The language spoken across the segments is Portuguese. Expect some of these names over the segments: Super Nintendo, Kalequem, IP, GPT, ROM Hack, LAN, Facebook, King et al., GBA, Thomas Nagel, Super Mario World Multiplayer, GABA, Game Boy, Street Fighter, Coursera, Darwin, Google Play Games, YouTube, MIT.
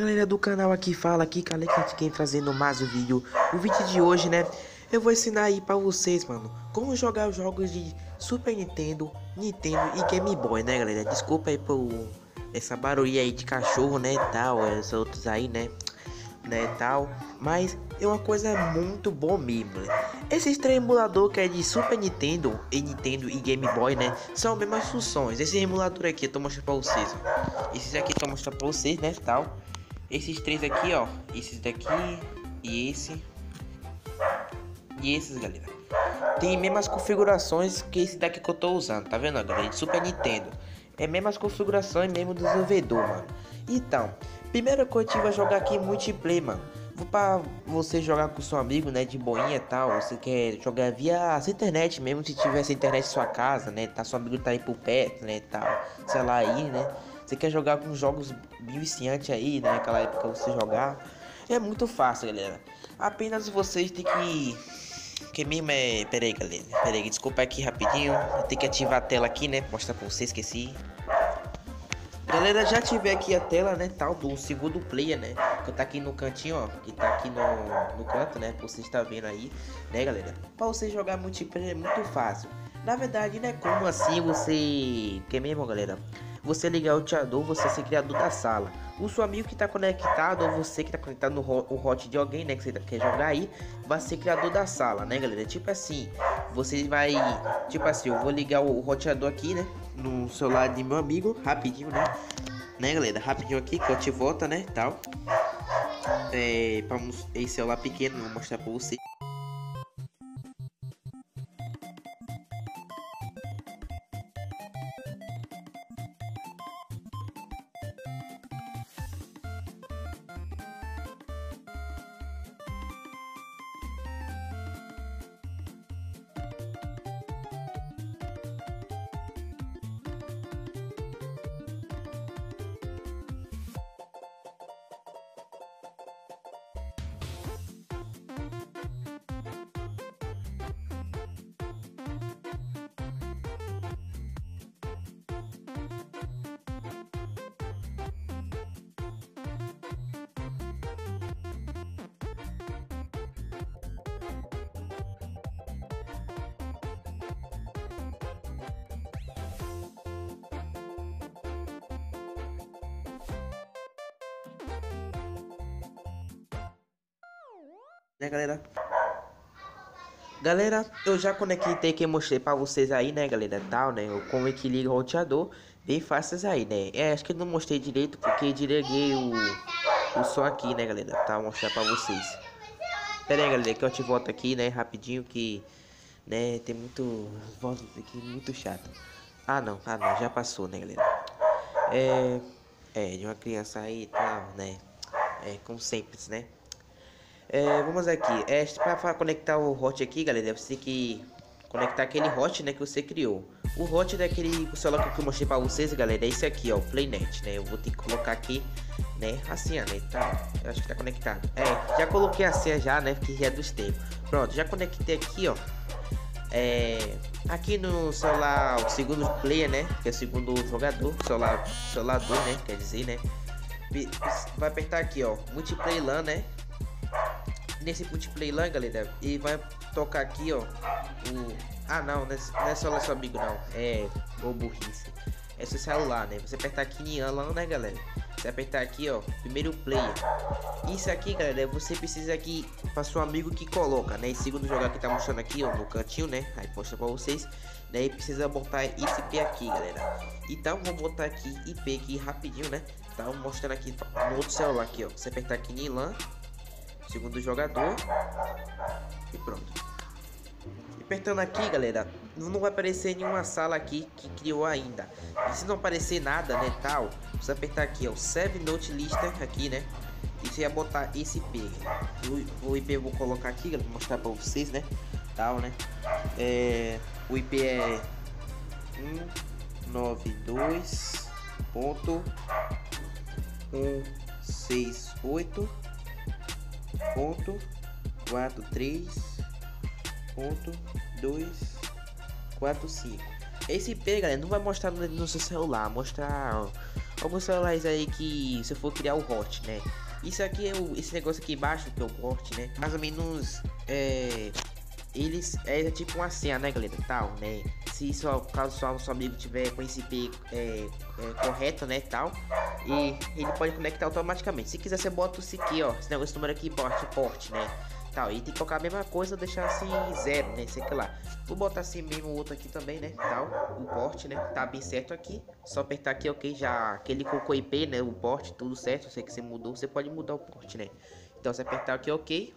galera do canal aqui fala aqui, Kalequem, trazendo mais um vídeo. O vídeo de hoje, né, eu vou ensinar aí pra vocês, mano, como jogar os jogos de Super Nintendo, Nintendo e Game Boy, né, galera. Desculpa aí por essa barulhinha aí de cachorro, né, tal, esses outros aí, né, tal. Mas é uma coisa muito boa mesmo, né? Esse emulador que é de Super Nintendo e Nintendo e Game Boy, né, são as mesmas funções. Esse emulador aqui eu tô mostrando pra vocês, ó. Esses aqui eu tô mostrando pra vocês, né, tal. Esses três aqui, ó, esses daqui e esse e esses, galera, tem mesmas configurações que esse daqui que eu tô usando, tá vendo, galera, de Super Nintendo. É mesmas configurações, mesmo do desenvolvedor, mano. Então, primeira coisa que eu vou jogar aqui multiplayer, mano. Vou pra você jogar com seu amigo, né, de boinha e tal. Você quer jogar via essa internet mesmo, se tiver essa internet em sua casa, né, tá, seu amigo tá aí por perto, né, tal, sei lá aí, né. Você quer jogar com jogos viciantes aí, né, aquela época você jogar. É muito fácil, galera. Apenas vocês tem que mesmo é... Peraí, galera, peraí, desculpa aqui rapidinho. Eu tenho que ativar a tela aqui, né, mostrar pra vocês, esqueci. Galera, já tive aqui a tela, né, tal, do segundo player, né, que tá aqui no cantinho, ó, que tá aqui no canto, né, você está vendo aí, né, galera. Pra você jogar multiplayer é muito fácil. Na verdade, né, como assim você... Que mesmo, galera, você ligar o teador, você ser criador da sala. O seu amigo que tá conectado, ou você que tá conectado no hot de alguém, né, que você quer jogar aí, vai ser criador da sala, né, galera. Tipo assim, você vai... Tipo assim, eu vou ligar o roteador aqui, né, no celular de meu amigo, rapidinho, né, galera, rapidinho aqui, que eu te volto, né, tal. É, pra esse celular pequeno, vou mostrar pra você. Né, galera? Galera, eu já conectei que eu mostrei pra vocês aí, né, galera, tal, né, como é que liga o roteador, bem fáceis aí, né. É, acho que eu não mostrei direito porque diriguei o som aqui, né, galera, tá, vou mostrar pra vocês. Pera aí, galera, que eu te volto aqui, né, rapidinho, que, né, tem muito, volta aqui, muito chato. Ah não, já passou, né, galera. É de uma criança aí e tal, né, é, como sempre, né. É, vamos aqui, para conectar o hot aqui, galera, você tem que conectar aquele hot, né, que você criou. O hot daquele celular que eu mostrei para vocês, galera, é esse aqui, ó, o Playnet, né. Eu vou ter que colocar aqui, né, assim, ó, né, tá, eu acho que tá conectado. É, já coloquei a senha já, né, que já é dos tempos. Pronto, já conectei aqui, ó, aqui no celular, o segundo player, né, que é o segundo jogador, celular 2, né, quer dizer, né. Vai apertar aqui, ó, multiplayer LAN, né. Nesse multiplayer lá, galera, e vai tocar aqui, ó, o... Ah, não é só lá seu amigo, não. É, ô burrice. É seu celular, né? Você apertar aqui em LAN, né, galera? Você apertar aqui, ó, primeiro player. Isso aqui, galera, você precisa aqui para seu amigo que coloca, né? E segundo jogar que tá mostrando aqui, ó, no cantinho, né? Aí mostra pra vocês. Daí precisa botar esse IP aqui, galera. Então, vou botar aqui IP aqui rapidinho, né? Tá mostrando aqui no outro celular aqui, ó. Você apertar aqui em LAN. Segundo jogador. E pronto. Apertando aqui, galera, não vai aparecer nenhuma sala aqui que criou ainda. E se não aparecer nada, né, tal, você apertar aqui, ó, o Save Note Lister aqui, né. E você ia botar esse IP. O IP eu vou colocar aqui, galera, vou mostrar pra vocês, né, tal, né. É, o IP é 192.168.43.245. Esse IP, galera, não vai mostrar no seu celular, mostrar alguns celulares aí que se eu for criar o hot, né? Isso aqui é esse negócio aqui embaixo que é o hot, né? Mais ou menos eles é tipo uma senha, né, galera? Tal, né? Se só caso só o seu amigo tiver com esse IP correto, né, tal, e ele pode conectar automaticamente. Se quiser, você bota isso aqui, ó, esse negócio, número aqui, porte, né, tal. E tem que colocar a mesma coisa, deixar assim 0, né, sei que lá. Vou botar assim mesmo o outro aqui também, né, tal, o porte, né, tá bem certo aqui. Só apertar aqui, ok, já que ele colocou IP, né, o porte, tudo certo. Eu sei que você mudou, você pode mudar o porte, né. Então você apertar aqui, ok.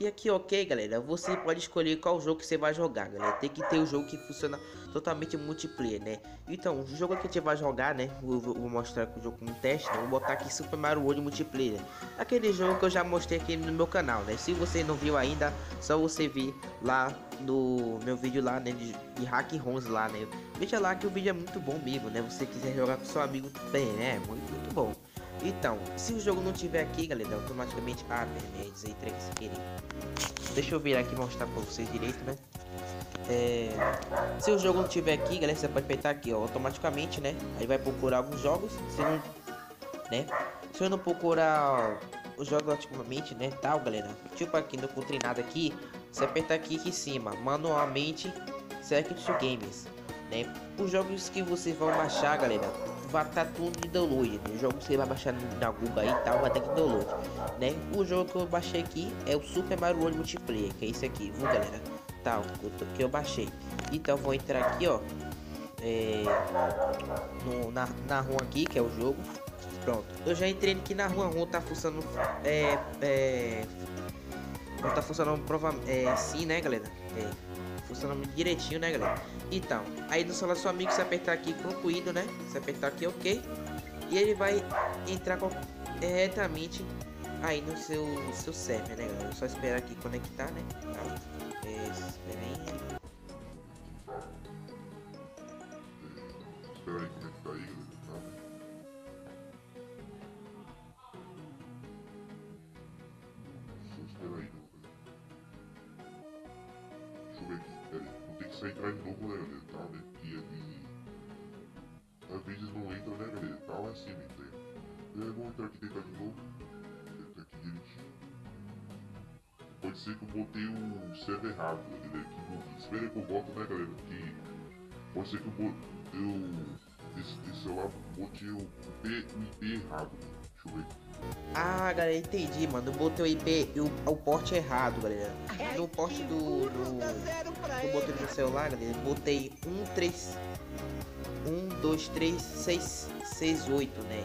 E aqui, ok, galera, você pode escolher qual jogo que você vai jogar, galera. Tem que ter um jogo que funciona totalmente multiplayer, né? Então, o jogo que a gente vai jogar, né? Vou mostrar aqui o jogo como teste, né? Vou botar aqui Super Mario World Multiplayer, aquele jogo que eu já mostrei aqui no meu canal, né? Se você não viu ainda, só você vir lá no meu vídeo lá, né? De hack ROMs lá, né? Veja lá que o vídeo é muito bom mesmo, né? Você quiser jogar com seu amigo também, né? Muito bom. Então, se o jogo não tiver aqui, galera, automaticamente... Ah, peraí, desentrei sem querer. Deixa eu virar aqui e mostrar pra vocês direito, né? Se o jogo não tiver aqui, galera, você pode apertar aqui, ó, automaticamente, né? Aí vai procurar alguns jogos, se não... Né? Se eu não procurar os jogos ativamente, né, tal, galera. Tipo aqui, não encontrei nada aqui. Você apertar aqui em cima, manualmente, Secret Games, né? Os jogos que vocês vão baixar, galera... vai estar tudo de download, né? O jogo que você vai baixar na Google aí e tal, vai ter que download, né? O jogo que eu baixei aqui é o Super Mario World Multiplayer, que é esse aqui, viu, galera? Tal, que eu baixei. Então vou entrar aqui, ó, na ROM aqui, que é o jogo. Pronto, eu já entrei aqui na ROM. A ROM tá funcionando, não tá funcionando assim, né, galera? Funcionando direitinho, né, galera? Então, aí do celular seu amigo, se apertar aqui concluído, né? Se apertar aqui ok, e ele vai entrar corretamente aí no seu server, né, galera? Só esperar aqui conectar, né? Tá. Espera aí. Espera aí conectar aí, galera. Tem que sair atrás de novo, né, galera, tal, né, que às vezes não entra, né, galera, tal, é assim, né, vamos entrar aqui, tentar de novo, entrar aqui direitinho. Pode ser que eu botei o server errado, galera, aqui no espera que eu boto, né, galera, porque pode ser que eu lá, botei o IP errado, né? Deixa eu ver. Ah, galera, entendi, mano, eu botei o IP, o porte errado, galera. No porte eu botei no celular, galera, botei 1, 2, 3, 6, 6, 8, né?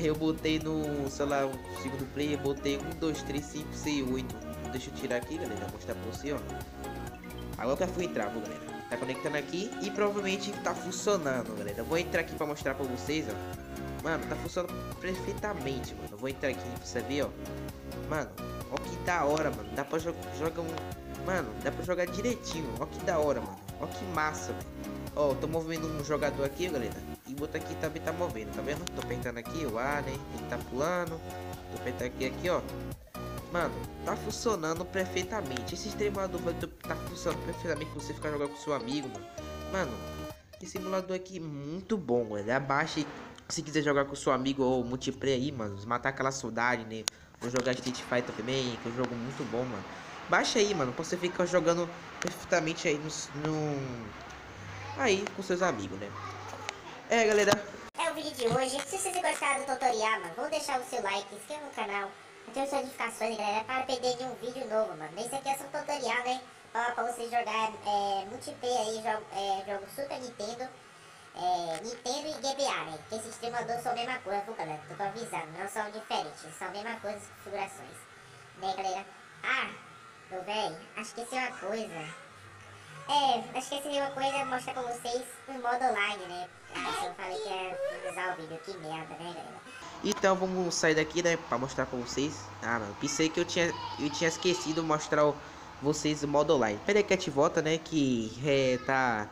Eu botei no celular, no segundo player, botei 1, 2, 3, 5, 6, 8. Deixa eu tirar aqui, galera, mostrar pra você, ó. Agora que eu fui entrar, vou, galera. Tá conectando aqui e provavelmente tá funcionando, galera. Eu vou entrar aqui pra mostrar pra vocês, ó. Mano, tá funcionando perfeitamente, mano. Eu vou entrar aqui pra você ver, ó. Mano, ó que da hora, mano. Dá pra jogar Mano, dá pra jogar direitinho. Ó que da hora, mano. Ó que massa, mano. Ó, tô movendo um jogador aqui, galera. E o outro aqui também tá movendo, tá vendo? Tô apertando aqui o ar, né? Ele tá pulando. Tô apertando aqui, ó. Mano, tá funcionando perfeitamente. Esse simulador tá funcionando perfeitamente pra você ficar jogando com seu amigo, mano. Mano, esse simulador aqui é muito bom, mano. Abaixa se quiser jogar com seu amigo ou multiplayer aí, mano. Matar aquela saudade, né? Vou jogar Street Fighter também, que é um jogo muito bom, mano. Baixa aí, mano, pra você ficar jogando perfeitamente aí aí com seus amigos, né? Galera, é o vídeo de hoje. Se vocês gostaram do tutorial, mano, vão deixar o seu like, se inscreva no canal, ative as notificações, galera, para perder nenhum vídeo novo, mano. Esse aqui é só um tutorial, né? Ó, pra você jogar multiplayer aí, jogo Super Nintendo, Nintendo e GBA, né? Que esses simuladores são a mesma coisa, viu, galera? Tô avisando, não são diferentes, são a mesma coisa, as configurações, né, galera? Ah, meu velho, acho que esqueci uma coisa, mostrar pra vocês o modo online, né? Eu falei que ia finalizar o vídeo, que merda, né, galera? Então vamos sair daqui, né, pra mostrar pra vocês. Ah, mano, pensei que eu tinha esquecido mostrar vocês o modo online. Peraí que a gente volta, né, que tá...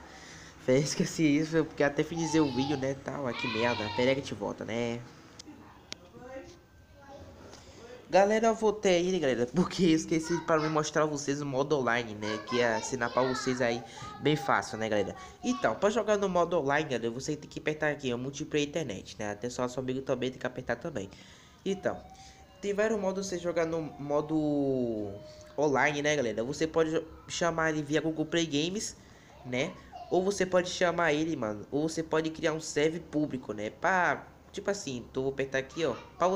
Esqueci isso, porque até finalizei o vídeo, né, tal, que merda. Peraí que a gente volta, né. Galera, eu voltei aí, galera, porque eu esqueci para me mostrar a vocês o modo online, né? Que é assinar para vocês aí bem fácil, né, galera? Então, para jogar no modo online, galera, você tem que apertar aqui, ó, multiplayer internet, né? Até só seu amigo também tem que apertar também. Então, tem vários modos de você jogar no modo online, né, galera? Você pode chamar ele via Google Play Games, né? Ou você pode chamar ele, mano, ou você pode criar um server público, né? Para... tipo assim, então vou apertar aqui, ó. Pra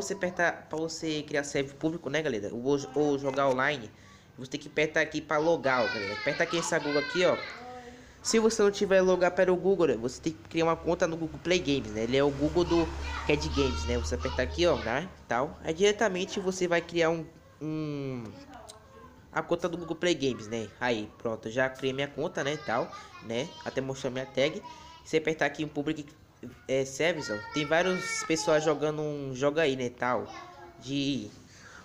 você criar server público, né, galera? Ou jogar online, você tem que apertar aqui pra logar, ó, galera. Aperta aqui essa Google aqui, ó. Se você não tiver logar para o Google, né, você tem que criar uma conta no Google Play Games, né? Ele é o Google do Red Games, né? Você apertar aqui, ó, né? Tal. Aí diretamente você vai criar a conta do Google Play Games, né? Aí, pronto. Já criei minha conta, né? Tal, né? Até mostrar minha tag. Você apertar aqui em Public Service, ó. Tem vários pessoas jogando um jogo aí, né, tal, de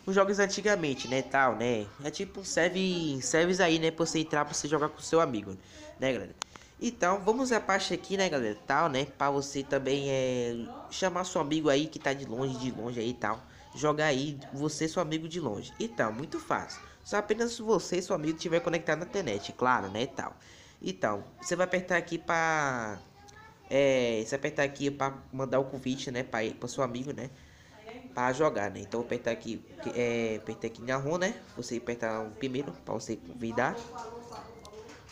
os jogos antigamente, né, tal, né, é tipo um service aí, né, pra você entrar, pra você jogar com seu amigo, né, galera? Então, vamos à parte aqui, né, galera, tal, né, pra você também chamar seu amigo aí que tá de longe aí, tal, jogar aí, você e seu amigo de longe. Então, muito fácil, só apenas se você e seu amigo tiver conectado na internet, claro, né, tal. Então, você vai apertar aqui pra... você apertar aqui para mandar o convite, né, para seu amigo, né, para jogar, né? Então apertar aqui, apertar aqui na ROM, né? Você apertar o primeiro para você convidar.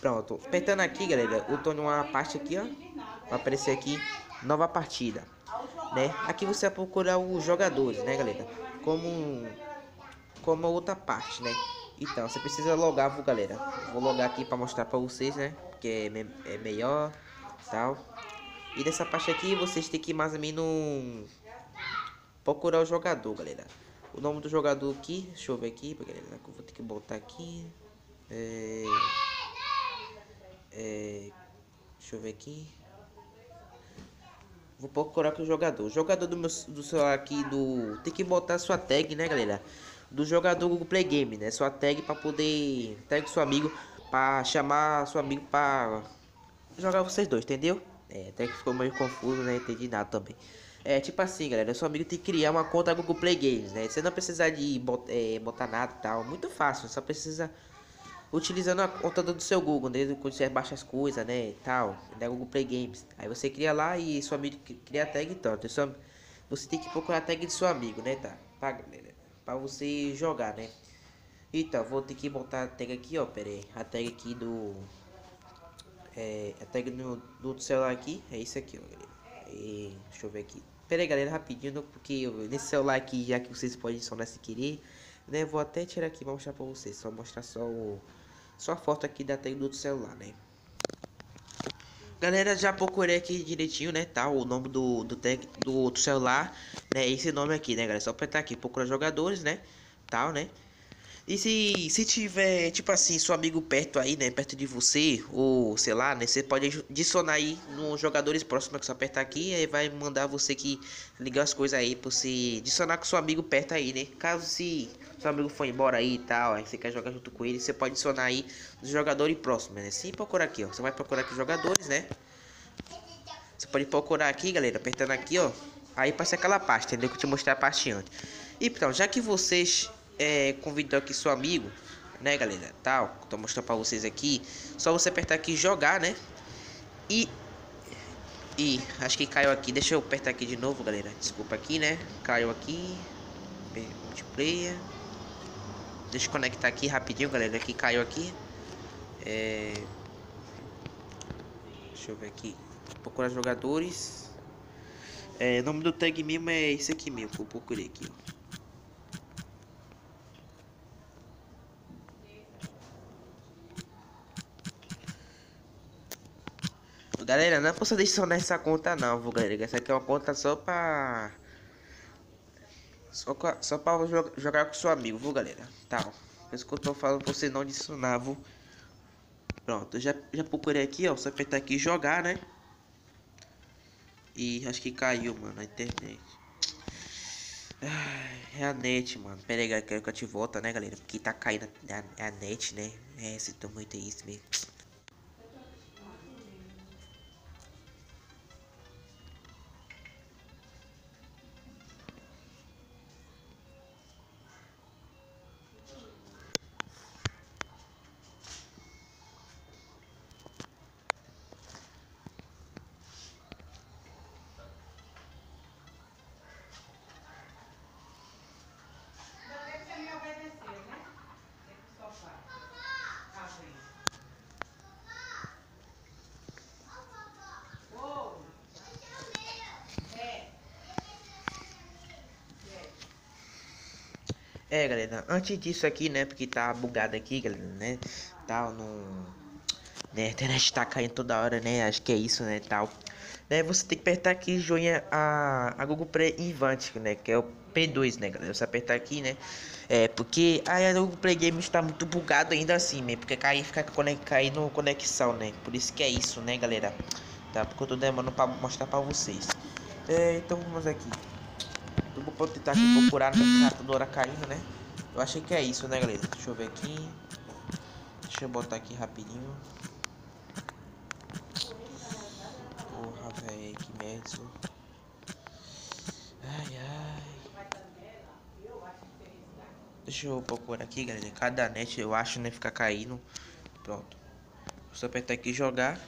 Pronto, apertando aqui, galera, eu tô numa parte aqui, ó, vai aparecer aqui nova partida, né? Aqui você vai procurar os jogadores, né, galera? Como outra parte, né? Então você precisa logar, galera. Vou logar aqui para mostrar para vocês, né? Porque é melhor, tal. E dessa parte aqui, vocês tem que mais ou menos procurar o jogador, galera. O nome do jogador aqui, deixa eu ver aqui, porque eu vou ter que botar aqui. Deixa eu ver aqui. Vou procurar aqui o jogador. O jogador do celular aqui, tem que botar sua tag, né, galera? Do jogador Google Play Game, né? Sua tag pra poder... tag seu amigo, pra chamar seu amigo pra jogar vocês dois, entendeu? Até que ficou meio confuso, né? Entendi nada também. Tipo assim, galera, seu amigo tem que criar uma conta Google Play Games, né? Você não precisa de botar nada e tal. Muito fácil, só precisa utilizando a conta do seu Google, né? Quando você baixa as coisas, né? E tal, da Google Play Games. Aí você cria lá e seu amigo cria a tag e tal. Então, você tem que procurar a tag do seu amigo, né? Tá? Pra você jogar, né? Então, vou ter que botar a tag aqui, ó. Pera aí, a tag aqui do... a tag do celular aqui é isso aqui, ó, galera. Deixa eu ver aqui. Pera aí, galera, rapidinho, porque nesse celular aqui, já que vocês podem sonar se querer, né? Vou até tirar aqui pra mostrar pra vocês. Só mostrar só a foto aqui da tag do outro celular, né? Galera, já procurei aqui direitinho, né? Tá, o nome do tag do outro celular, né? Esse nome aqui, né, galera? Só apertar aqui, procurar jogadores, né? Tal, né? E se tiver, tipo assim, seu amigo perto aí, né, perto de você, ou sei lá, né, você pode adicionar aí nos jogadores próximos, que só apertar aqui, aí vai mandar você que ligar as coisas aí, pra você adicionar com seu amigo perto aí, né, caso se seu amigo for embora aí e tal, aí você quer jogar junto com ele, você pode adicionar aí os jogadores próximos, né, sem procurar aqui, ó, você vai procurar aqui os jogadores, né, você pode procurar aqui, galera, apertando aqui, ó, aí passa aquela parte, entendeu, que eu te mostrei a parte antes. E então, já que vocês... convidou aqui seu amigo, né, galera, tal, tô mostrando pra vocês aqui, só você apertar aqui jogar, né, e acho que caiu aqui, deixa eu apertar aqui de novo, galera, desculpa aqui, né, caiu aqui, multiplayer, deixa eu conectar aqui rapidinho, galera, que caiu aqui, deixa eu ver aqui, procurar jogadores, o nome do tag mesmo é esse aqui mesmo, vou procurar aqui, ó. Galera, não é pra você adicionar essa conta não, vou, galera. Essa aqui é uma conta só pra... Só pra jogar com seu amigo, vou, galera. Tá, é isso que eu tô falando pra você não adicionar, vou. Pronto, já procurei aqui, ó. Só apertar aqui e jogar, né? Ih, acho que caiu, mano, a internet. Ai, é a net, mano. Pera aí, galera, quero que eu te volta, né, galera? Porque tá caindo a net, né? Sinto muito isso mesmo. É, galera, antes disso aqui, né, porque tá bugado aqui, galera, né, tal, não... Né, a internet tá caindo toda hora, né, acho que é isso, né, tal. Né, você tem que apertar aqui, joinha, a Google Play Invante, né, que é o P2, né, galera, você apertar aqui, né, é, porque a Google Play Games tá muito bugado ainda assim, né, porque fica caindo conexão, né, por isso que é isso, né, galera, tá, porque eu tô demorando pra mostrar pra vocês. É, então vamos aqui. Eu vou tentar aqui procurar, né, toda hora caindo, né, eu achei que é isso, né, galera, deixa eu ver aqui, deixa eu botar aqui rapidinho. Porra, velho, que merda. Ai, ai. Deixa eu procurar aqui, galera. Cada net, eu acho, né, fica caindo. Pronto. Só apertar aqui e jogar.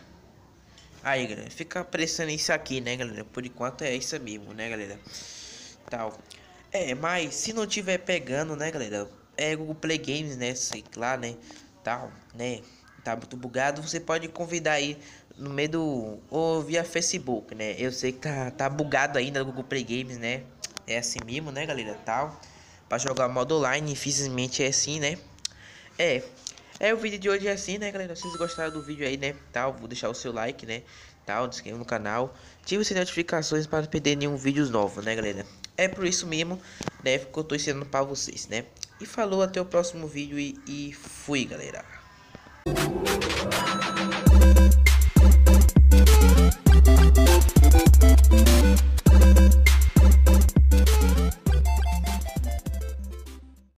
Aí, galera, fica pressando isso aqui, né, galera. Por enquanto é isso mesmo, né, galera. Tal. É, mas se não tiver pegando, né, galera, é Google Play Games, né, sei lá, né, tal, né, tá muito bugado, você pode convidar aí no meio do... ou via Facebook, né, eu sei que tá bugado ainda o Google Play Games, né, é assim mesmo, né, galera, tal, pra jogar modo online, infelizmente é assim, né, é o vídeo de hoje é assim, né, galera, se vocês gostaram do vídeo aí, né, tal, vou deixar o seu like, né, tal, se inscreva no canal, ative as notificações para não perder nenhum vídeo novo, né, galera. É por isso mesmo, né, que eu tô ensinando pra vocês, né? E falou, até o próximo vídeo e fui, galera.